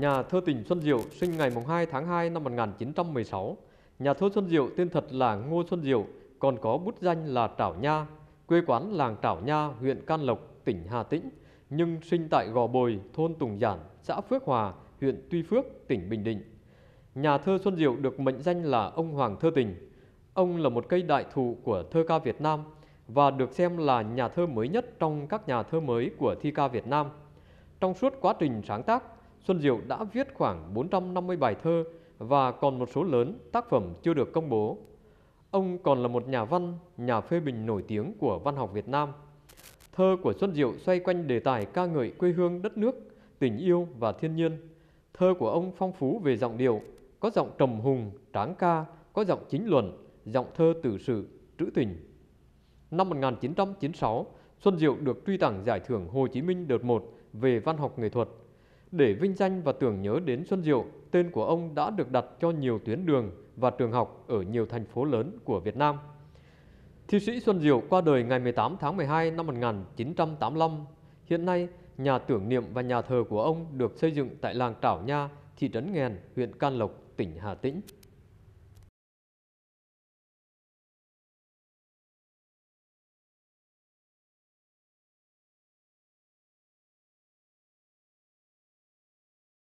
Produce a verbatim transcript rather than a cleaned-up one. Nhà thơ Tình Xuân Diệu sinh ngày hai tháng hai năm một nghìn chín trăm mười sáu. Nhà thơ Xuân Diệu tên thật là Ngô Xuân Diệu, còn có bút danh là Trảo Nha, quê quán làng Trảo Nha, huyện Can Lộc, tỉnh Hà Tĩnh, nhưng sinh tại Gò Bồi, thôn Tùng Giản, xã Phước Hòa, huyện Tuy Phước, tỉnh Bình Định. Nhà thơ Xuân Diệu được mệnh danh là ông Hoàng thơ tình. Ông là một cây đại thụ của thơ ca Việt Nam và được xem là nhà thơ mới nhất trong các nhà thơ mới của thi ca Việt Nam. Trong suốt quá trình sáng tác, Xuân Diệu đã viết khoảng bốn trăm năm mươi bài thơ và còn một số lớn tác phẩm chưa được công bố. Ông còn là một nhà văn, nhà phê bình nổi tiếng của văn học Việt Nam. Thơ của Xuân Diệu xoay quanh đề tài ca ngợi quê hương đất nước, tình yêu và thiên nhiên. Thơ của ông phong phú về giọng điệu, có giọng trầm hùng, tráng ca, có giọng chính luận, giọng thơ tự sự, trữ tình. Năm một nghìn chín trăm chín mươi sáu, Xuân Diệu được truy tặng giải thưởng Hồ Chí Minh đợt một về văn học nghệ thuật. Để vinh danh và tưởng nhớ đến Xuân Diệu, tên của ông đã được đặt cho nhiều tuyến đường và trường học ở nhiều thành phố lớn của Việt Nam. Thi sĩ Xuân Diệu qua đời ngày mười tám tháng mười hai năm một nghìn chín trăm tám mươi lăm. Hiện nay, nhà tưởng niệm và nhà thờ của ông được xây dựng tại làng Trảo Nha, thị trấn Nghèn, huyện Can Lộc, tỉnh Hà Tĩnh.